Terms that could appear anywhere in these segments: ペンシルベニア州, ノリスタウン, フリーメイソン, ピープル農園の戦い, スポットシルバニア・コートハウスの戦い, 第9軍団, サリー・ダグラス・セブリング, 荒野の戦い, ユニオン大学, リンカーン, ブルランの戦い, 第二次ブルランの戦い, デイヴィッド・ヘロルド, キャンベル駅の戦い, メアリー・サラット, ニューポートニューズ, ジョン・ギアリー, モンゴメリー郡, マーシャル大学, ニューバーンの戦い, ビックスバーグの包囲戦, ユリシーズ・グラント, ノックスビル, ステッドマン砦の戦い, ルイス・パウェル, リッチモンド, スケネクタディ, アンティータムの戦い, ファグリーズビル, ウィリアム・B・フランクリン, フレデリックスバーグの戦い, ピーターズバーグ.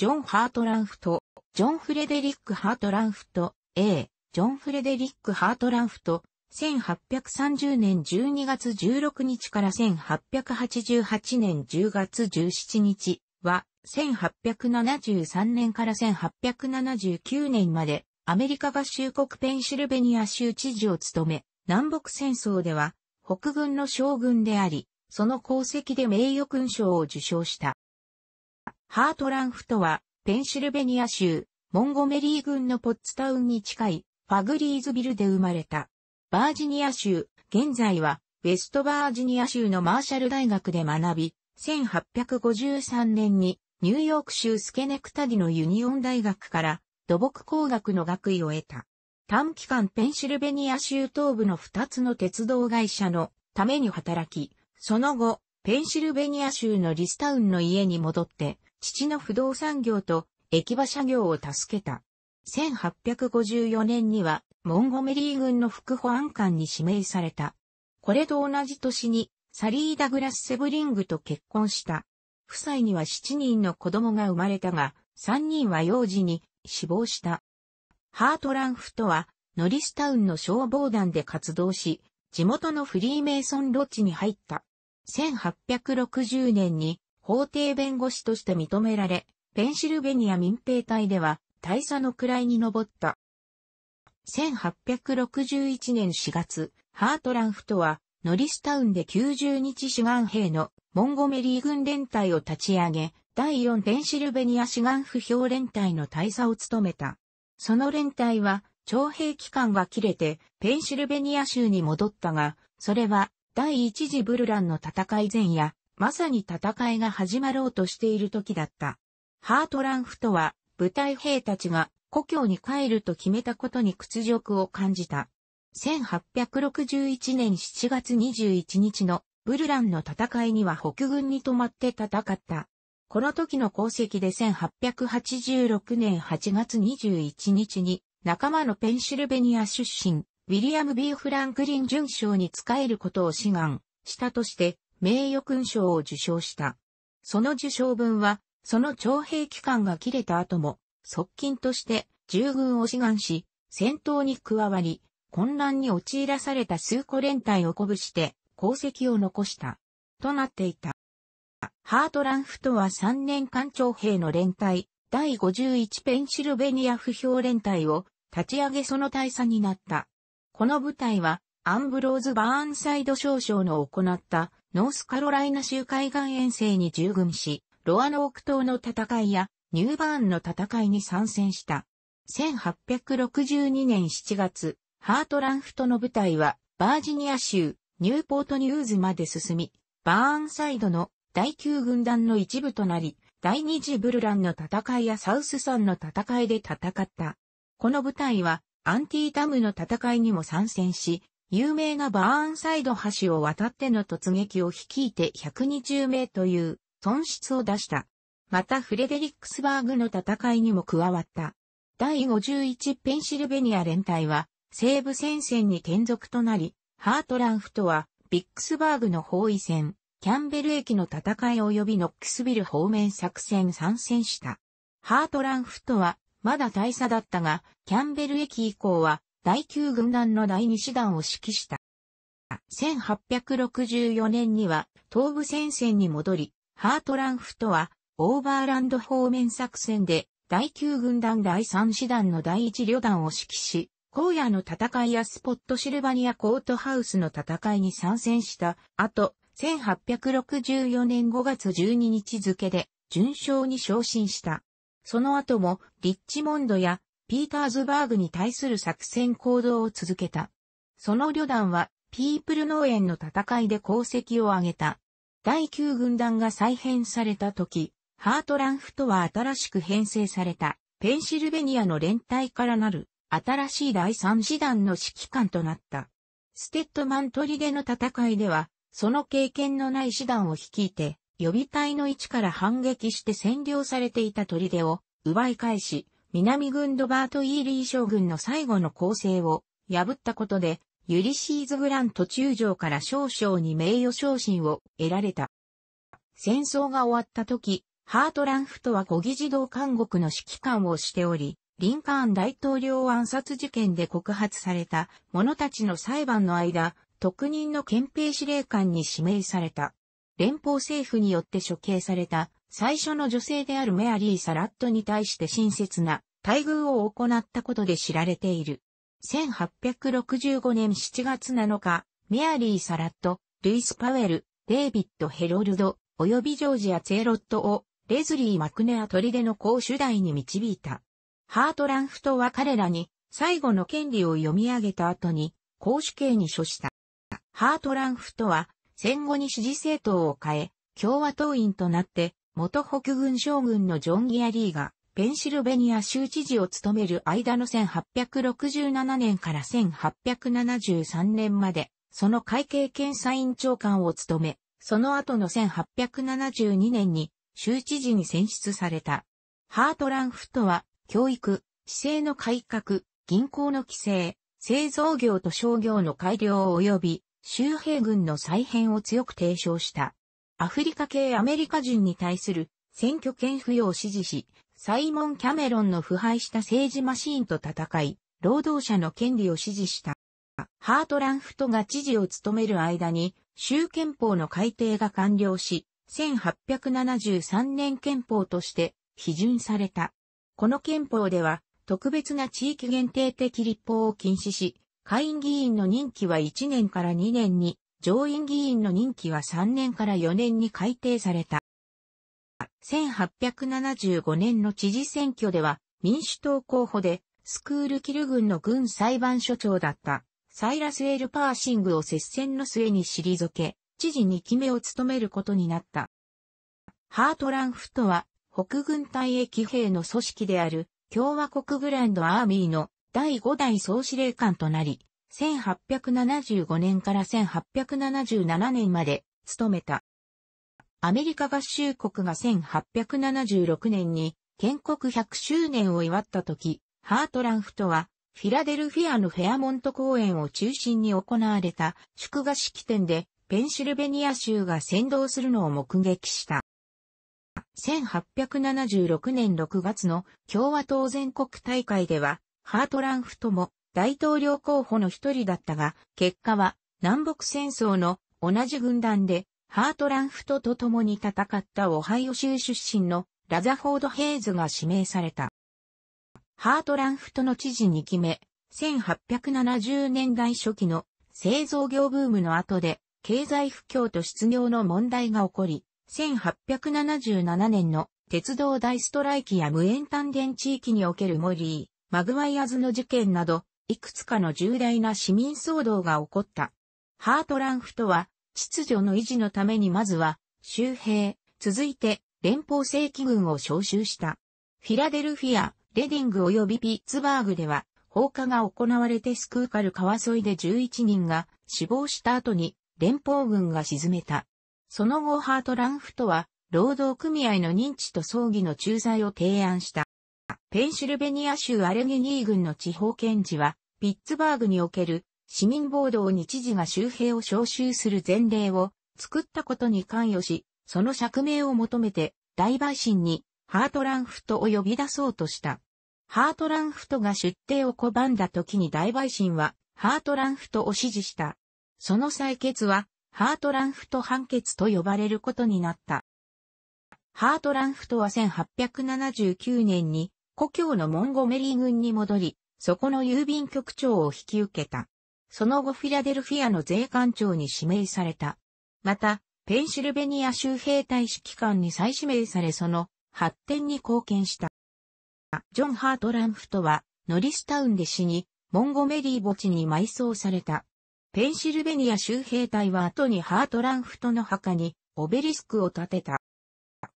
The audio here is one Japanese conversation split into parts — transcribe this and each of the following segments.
ジョン・ハートランフト、ジョン・フレデリック・ハートランフト、A、ジョン・フレデリック・ハートランフト、1830年12月16日から1888年10月17日は、1873年から1879年まで、アメリカ合衆国ペンシルベニア州知事を務め、南北戦争では、北軍の将軍であり、その功績で名誉勲章を受章した。ハートランフトは、ペンシルベニア州、モンゴメリー郡のポッツタウンに近い、ファグリーズビルで生まれた。バージニア州、現在は、ウェストバージニア州のマーシャル大学で学び、1853年に、ニューヨーク州スケネクタディのユニオン大学から、土木工学の学位を得た。短期間ペンシルベニア州東部の2つの鉄道会社のために働き、その後、ペンシルベニア州のリスタウンの家に戻って、父の不動産業と駅馬車業を助けた。1854年には、モンゴメリー郡の副保安官に指名された。これと同じ年に、サリー・ダグラス・セブリングと結婚した。夫妻には7人の子供が生まれたが、3人は幼児に死亡した。ハートランフトは、ノリスタウンの消防団で活動し、地元のフリーメイソンロッジに入った。1860年に法廷弁護士として認められ、ペンシルベニア民兵隊では大佐の位に上った。1861年4月、ハートランフトはノリスタウンで90日志願兵のモンゴメリー軍連隊を立ち上げ、第4ペンシルベニア志願不評連隊の大佐を務めた。その連隊は、徴兵期間が切れて、ペンシルベニア州に戻ったが、それは、第一次ブルランの戦い前夜、まさに戦いが始まろうとしている時だった。ハートランフトは、部隊兵たちが故郷に帰ると決めたことに屈辱を感じた。1861年7月21日のブルランの戦いには北軍に泊まって戦った。この時の功績で1886年8月21日に仲間のペンシルベニア出身、ウィリアム・ B ・フランクリン准将に仕えることを志願したとして名誉勲章を受章した。その受章文は、その徴兵期間が切れた後も、側近として従軍を志願し、戦闘に加わり、混乱に陥らされた数個連隊を鼓舞して功績を残した、となっていた。ハートランフトは3年間徴兵の連隊、第51ペンシルベニア不評連隊を立ち上げその大佐になった。この部隊はアンブローズ・バーンサイド少将の行ったノースカロライナ州海岸遠征に従軍し、ロアノーク島の戦いやニューバーンの戦いに参戦した。1862年7月、ハートランフトの部隊はバージニア州ニューポートニューズまで進み、バーンサイドの第9軍団の一部となり、第2次ブルランの戦いやサウスサンの戦いで戦った。この部隊は、アンティータムの戦いにも参戦し、有名なバーンサイド橋を渡っての突撃を率いて120名という損失を出した。またフレデリックスバーグの戦いにも加わった。第51ペンシルベニア連隊は、西部戦線に転属となり、ハートランフトは、ビックスバーグの包囲戦、キャンベル駅の戦い及びノックスビル方面作戦参戦した。ハートランフトはまだ大佐だったが、キャンベル駅以降は第9軍団の第2師団を指揮した。1864年には東部戦線に戻り、ハートランフトはオーバーランド方面作戦で第9軍団第3師団の第1旅団を指揮し、荒野の戦いやスポットシルバニアコートハウスの戦いに参戦した後、1864年5月12日付で、准将に昇進した。その後も、リッチモンドや、ピーターズバーグに対する作戦行動を続けた。その旅団は、ピープル農園の戦いで功績を挙げた。第9軍団が再編された時、ハートランフトは新しく編成された、ペンシルベニアの連隊からなる、新しい第3師団の指揮官となった。ステッドマン砦の戦いでは、その経験のない師団を率いて、予備隊の位置から反撃して占領されていた砦を奪い返し、南軍ロバート・イーリー将軍の最後の攻勢を破ったことで、ユリシーズ・グラント中将から少将に名誉昇進を得られた。戦争が終わった時、ハートランフトは5議児童監獄の指揮官をしており、リンカーン大統領暗殺事件で告発された者たちの裁判の間、特任の憲兵司令官に指名された。連邦政府によって処刑された最初の女性であるメアリー・サラットに対して親切な待遇を行ったことで知られている。1865年7月7日、メアリー・サラット、ルイス・パウエル、デイビッド・ヘロルド、及びジョージア・ツェロットをレズリー・マクネア砦の公主台に導いた。ハートランフトは彼らに最後の権利を読み上げた後に公主刑に処した。ハートランフトは戦後に支持政党を変え、共和党員となって元北軍将軍のジョン・ギアリーがペンシルベニア州知事を務める間の1867年から1873年まで、その会計検査院長官を務め、その後の1872年に州知事に選出された。ハートランフトは教育、市政の改革、銀行の規制、製造業と商業の改良及び州兵軍の再編を強く提唱した。アフリカ系アメリカ人に対する選挙権付与を支持し、サイモン・キャメロンの腐敗した政治マシーンと戦い、労働者の権利を支持した。ハートランフトが知事を務める間に、州憲法の改定が完了し、1873年憲法として批准された。この憲法では、特別な地域限定的立法を禁止し、下院議員の任期は1年から2年に、上院議員の任期は3年から4年に改定された。1875年の知事選挙では民主党候補でスクールキル郡の郡裁判所長だったサイラス・L・パーシングを接戦の末に退け、知事2期目を務めることになった。ハートランフトは北軍退役兵の組織である共和国グランドアーミーの第5代総司令官となり、1875年から1877年まで務めた。アメリカ合衆国が1876年に建国100周年を祝った時、ハートランフトはフィラデルフィアのフェアモント公園を中心に行われた祝賀式典でペンシルベニア州が先導するのを目撃した。1876年6月の共和党全国大会では、ハートランフトも大統領候補の一人だったが、結果は南北戦争の同じ軍団でハートランフトと共に戦ったオハイオ州出身のラザフォード・ヘイズが指名された。ハートランフトの知事2期目、1870年代初期の製造業ブームの後で経済不況と失業の問題が起こり、1877年の鉄道大ストライキや無塩炭田地域におけるモリー・マグワイアズの事件など、いくつかの重大な市民騒動が起こった。ハートランフトは、秩序の維持のためにまずは、州兵、続いて、連邦正規軍を招集した。フィラデルフィア、レディング及びピッツバーグでは、放火が行われてスクーカル川沿いで11人が死亡した後に、連邦軍が沈めた。その後ハートランフトは、労働組合の認知と葬儀の仲裁を提案した。ペンシルベニア州アレゲニー郡の地方検事は、ピッツバーグにおける市民暴動に知事が州兵を招集する前例を作ったことに関与し、その釈明を求めて大陪審にハートランフトを呼び出そうとした。ハートランフトが出廷を拒んだ時に大陪審はハートランフトを支持した。その裁決はハートランフト判決と呼ばれることになった。ハートランフトは1879年に故郷のモンゴメリー郡に戻り、そこの郵便局長を引き受けた。その後フィラデルフィアの税関長に指名された。また、ペンシルベニア州兵隊指揮官に再指名されその発展に貢献した。ジョン・ハートランフトはノリスタウンで死に、モンゴメリー墓地に埋葬された。ペンシルベニア州兵隊は後にハートランフトの墓にオベリスクを建てた。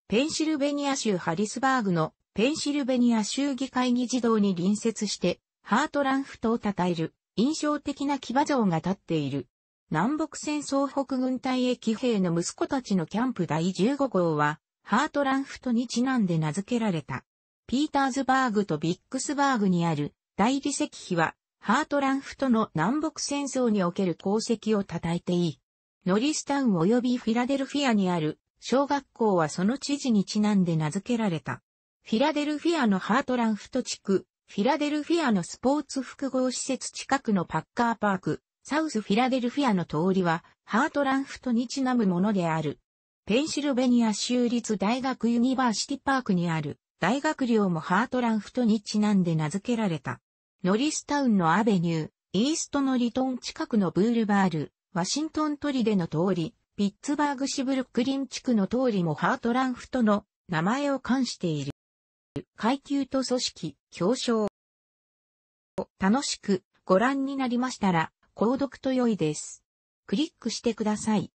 ペンシルベニア州ハリスバーグのペンシルベニア州議会議事堂に隣接して、ハートランフトを称える印象的な騎馬像が立っている。南北戦争北軍退役兵の息子たちのキャンプ第15号は、ハートランフトにちなんで名付けられた。ピーターズバーグとビックスバーグにある大理石碑は、ハートランフトの南北戦争における功績を称えていい。ノリスタウン及びフィラデルフィアにある小学校はその知事にちなんで名付けられた。フィラデルフィアのハートランフト地区、フィラデルフィアのスポーツ複合施設近くのパッカーパーク、サウスフィラデルフィアの通りは、ハートランフトにちなむものである。ペンシルベニア州立大学ユニバーシティパークにある、大学寮もハートランフトにちなんで名付けられた。ノリスタウンのアベニュー、イーストのリトン近くのブールバール、ワシントン砦の通り、ピッツバーグ市ブルックリン地区の通りもハートランフトの名前を冠している。階級と組織、表彰。楽しくご覧になりましたら、購読と良いです。クリックしてください。